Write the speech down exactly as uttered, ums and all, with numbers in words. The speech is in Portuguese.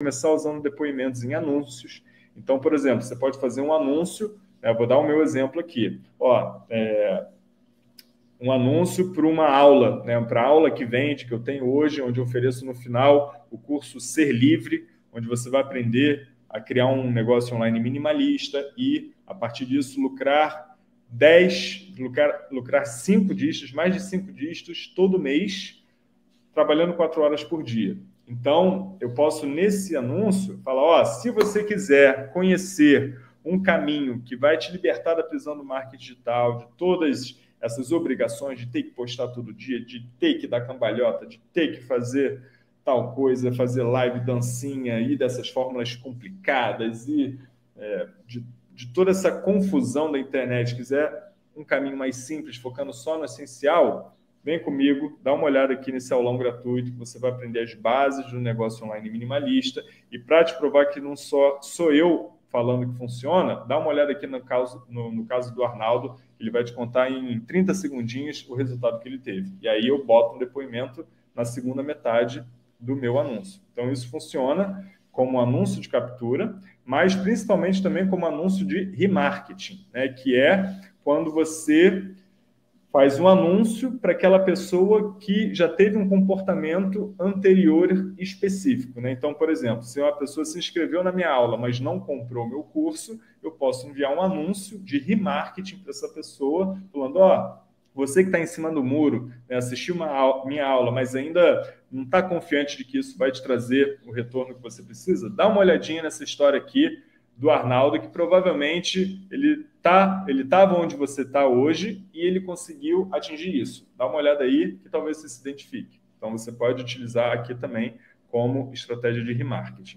começar usando depoimentos em anúncios. Então, por exemplo, você pode fazer um anúncio, né? Vou dar o meu exemplo aqui, ó, é, um anúncio para uma aula, né? Para a aula que vende, que eu tenho hoje, onde eu ofereço no final o curso Ser Livre, onde você vai aprender a criar um negócio online minimalista e, a partir disso, lucrar dez, lucrar, lucrar cinco dígitos, mais de cinco dígitos todo mês, trabalhando quatro horas por dia. Então, eu posso, nesse anúncio, falar, ó, se você quiser conhecer um caminho que vai te libertar da prisão do marketing digital, de todas essas obrigações de ter que postar todo dia, de ter que dar cambalhota, de ter que fazer tal coisa, fazer live, dancinha, e dessas fórmulas complicadas, e é, de, de toda essa confusão da internet, se quiser um caminho mais simples, focando só no essencial, vem comigo, dá uma olhada aqui nesse aulão gratuito, que você vai aprender as bases do negócio online minimalista. E para te provar que não só sou eu falando que funciona, dá uma olhada aqui no caso, no, no caso do Arnaldo, ele vai te contar em trinta segundinhos o resultado que ele teve. E aí eu boto um depoimento na segunda metade do meu anúncio. Então isso funciona como anúncio de captura, mas principalmente também como anúncio de remarketing, né? Que é quando você faz um anúncio para aquela pessoa que já teve um comportamento anterior específico, né? Então, por exemplo, se uma pessoa se inscreveu na minha aula, mas não comprou o meu curso, eu posso enviar um anúncio de remarketing para essa pessoa, falando, ó, você que está em cima do muro, né, assistiu uma aula, minha aula, mas ainda não está confiante de que isso vai te trazer o retorno que você precisa, dá uma olhadinha nessa história aqui do Arnaldo, que provavelmente ele tá, ele estava onde você está hoje e ele conseguiu atingir isso. Dá uma olhada aí que talvez você se identifique. Então, você pode utilizar aqui também como estratégia de remarketing.